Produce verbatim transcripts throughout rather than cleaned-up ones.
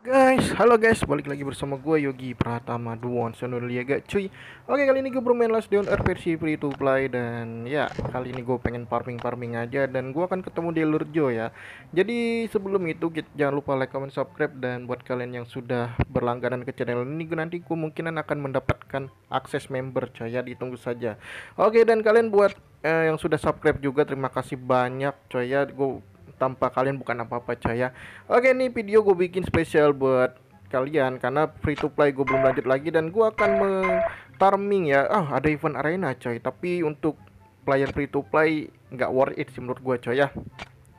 Guys, halo guys, balik lagi bersama gue Yogi Pratama Duwonsen Uliaga, cuy. Oke, kali ini gue bermain Last Day on Earth versi free to play. Dan ya, kali ini gue pengen farming-farming aja. Dan gue akan ketemu dealer Joe ya. Jadi sebelum itu, jangan lupa like, comment, subscribe. Dan buat kalian yang sudah berlangganan ke channel ini, gue nanti kemungkinan akan mendapatkan akses member, coy ya, ditunggu saja. Oke, dan kalian buat eh, yang sudah subscribe juga, terima kasih banyak, coy ya. Gue tanpa kalian bukan apa-apa, coy ya. Oke, nih video gue bikin spesial buat kalian karena free to play gue belum lanjut lagi. Dan gue akan meng-farming ya. Oh, ada event arena, coy. Tapi untuk player free to play nggak worth it sih menurut gue, coy ya.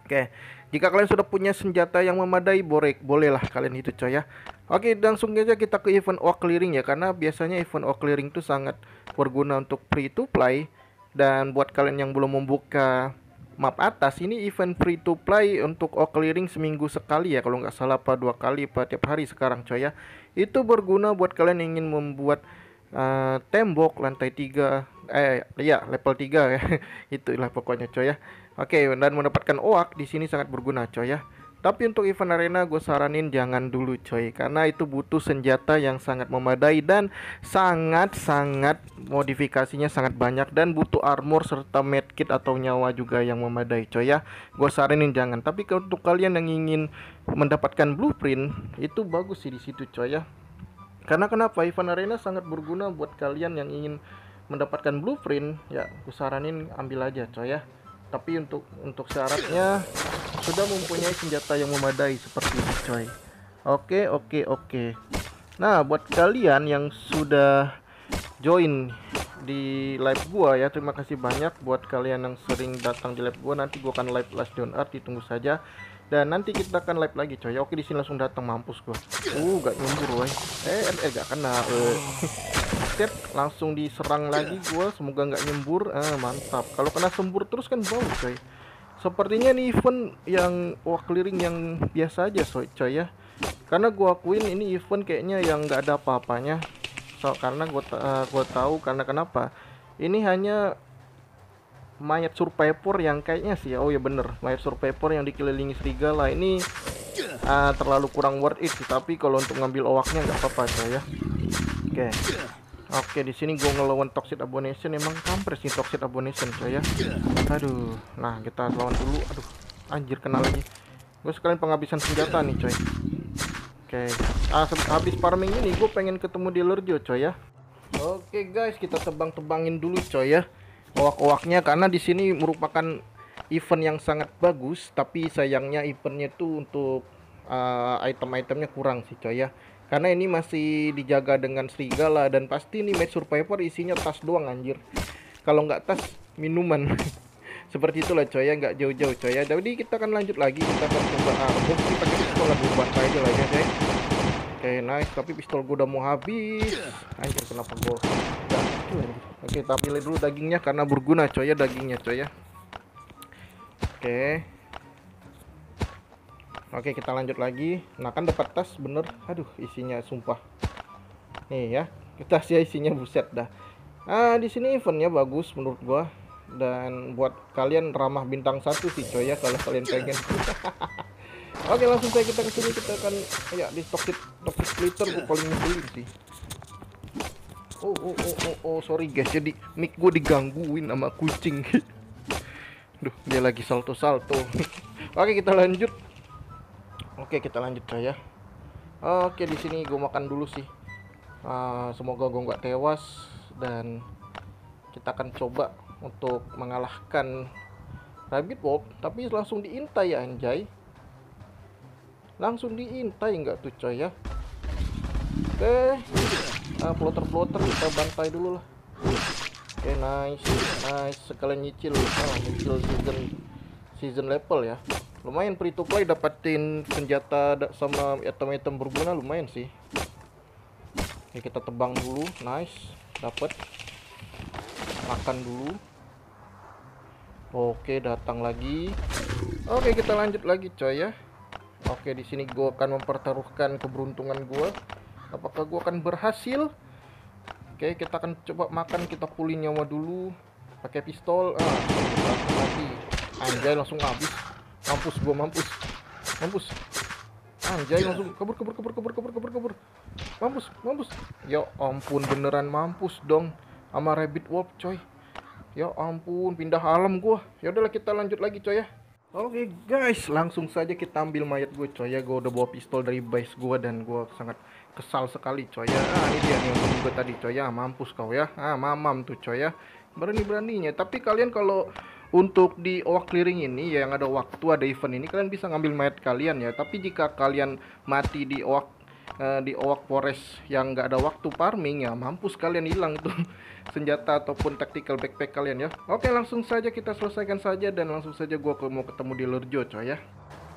Oke, jika kalian sudah punya senjata yang memadai, borek bolehlah kalian itu, coy ya. Oke, langsung aja kita ke event walk clearing ya. Karena biasanya event walk clearing itu sangat berguna untuk free to play. Dan buat kalian yang belum membuka map atas, ini event free to play untuk walk clearing seminggu sekali ya, kalau nggak salah apa dua kali apa tiap hari sekarang, coy ya. Itu berguna buat kalian yang ingin membuat uh, tembok lantai tiga, eh ya level tiga ya. Itulah pokoknya, coy ya. Oke, dan mendapatkan oak di sini sangat berguna, coy ya. Tapi untuk event arena gue saranin jangan dulu, coy, karena itu butuh senjata yang sangat memadai dan sangat-sangat modifikasinya sangat banyak, dan butuh armor serta medkit atau nyawa juga yang memadai, coy ya. Gue saranin jangan. Tapi untuk kalian yang ingin mendapatkan blueprint, itu bagus sih di situ, coy ya. Karena kenapa? Event arena sangat berguna buat kalian yang ingin mendapatkan blueprint ya. Gue saranin ambil aja, coy ya. Tapi untuk untuk syaratnya sudah mempunyai senjata yang memadai seperti ini, coy. Oke, oke, oke. Nah, buat kalian yang sudah join di live gua ya, terima kasih banyak buat kalian yang sering datang di live gua. Nanti gua akan live Last Day on Earth, ditunggu saja. Dan nanti kita akan live lagi, coy. Oke, di sini langsung datang, mampus gua. Uh, gak nyembur, woy. Eh, eh, gak kena. Eh. Set, langsung diserang lagi gua. Semoga nggak nyembur. Ah, mantap. Kalau kena sembur terus kan bau, coy. Sepertinya nih event yang walk clearing yang biasa aja, coy ya. Karena gua akuin ini event kayaknya yang nggak ada apa-apanya. So, karena gua uh, gua tahu karena kenapa. Ini hanya mayat survivor yang kayaknya sih. Oh ya bener, mayat survivor yang dikelilingi serigala ini uh, terlalu kurang worth it sih. Tapi kalau untuk ngambil oaknya nggak apa-apa, coy ya. Oke. Okay. Oke, di sini gue ngelawan Toxic Abomination. Emang kampres nih Toxic Abomination, coy ya. Aduh, nah kita lawan dulu. Aduh, anjir kena lagi. Gue sekalian penghabisan senjata nih, coy. Oke, ah, habis farming ini gue pengen ketemu dealer Joe, coy ya. Oke guys, kita tebang-tebangin dulu, coy ya, oak-oaknya. Karena di sini merupakan event yang sangat bagus. Tapi sayangnya eventnya tuh untuk uh, item-itemnya kurang sih, coy ya. Karena ini masih dijaga dengan serigala. Dan pasti nih match survivor isinya tas doang, anjir. Kalau nggak tas, minuman. Seperti itulah, coy ya, nggak jauh-jauh, coy ya. Jadi kita akan lanjut lagi. Kita akan coba armor. Kita pakai pistol lagi buat aja lah ya, coy. Oke, nice. Tapi pistol gue udah mau habis. Anjir, kenapa gue? Oke, kita pilih dulu dagingnya karena berguna, coy ya, dagingnya, coy ya. Oke. Oke, kita lanjut lagi. Nah, kan dapat tas bener. Aduh, isinya sumpah. Nih ya, tas ya isinya buset dah. Ah, di sini eventnya bagus menurut gua. Dan buat kalian ramah bintang satu sih, coy ya, kalau kalian pengen. Oke, langsung saya kita ke sini, kita akan ya di toxic toxic splitter gua paling ngeselin sih. Oh, oh, oh, oh, oh, sorry guys. Jadi mic gua digangguin sama kucing. Duh, dia lagi salto-salto. Oke, kita lanjut. Oke, kita lanjut, coy ya. Oke, di sini gue makan dulu sih. Uh, semoga gue nggak tewas, dan kita akan coba untuk mengalahkan Rabbit Walk. Tapi langsung diintai ya, anjay. Langsung diintai nggak tuh, coy ya. Oke, uh, plotter-plotter kita bantai dulu lah. Oke, nice, nice. Sekalian nyicil, ah, nyicil season season level ya. Lumayan free to play dapatin senjata sama item-item berguna, lumayan sih. Oke, kita tebang dulu, nice, dapat. Makan dulu. Oke, datang lagi. Oke, kita lanjut lagi, coy ya. Oke, di sini gue akan mempertaruhkan keberuntungan gue. Apakah gue akan berhasil? Oke, kita akan coba makan, kita pulih nyawa dulu. Pakai pistol, ah, mati. Anjay, langsung habis. Mampus, gua mampus. Mampus. Anjay, langsung kabur kabur kabur kabur kabur kabur kabur. Mampus, mampus. Ya ampun, beneran mampus dong sama Rabbit Walk, coy. Ya ampun, pindah alam gua. Ya udahlah, kita lanjut lagi, coy ya. Oke okay, guys, langsung saja kita ambil mayat gue, coy ya. Gue udah bawa pistol dari base gue dan gue sangat kesal sekali, coy ya. Ah, ini dia nih yang gue tadi, coy ya. Mampus kau ya. Ah, mamam tuh, coy ya. Berani-beraninya. Tapi kalian kalau untuk di oak clearing ini ya, yang ada waktu ada event ini, kalian bisa ngambil mayat kalian ya. Tapi jika kalian mati di oak eh, di oak forest yang nggak ada waktu farming ya, mampus kalian, hilang tuh senjata ataupun tactical backpack kalian ya. Oke, langsung saja kita selesaikan saja dan langsung saja gua mau ketemu di Lurjo, coy ya.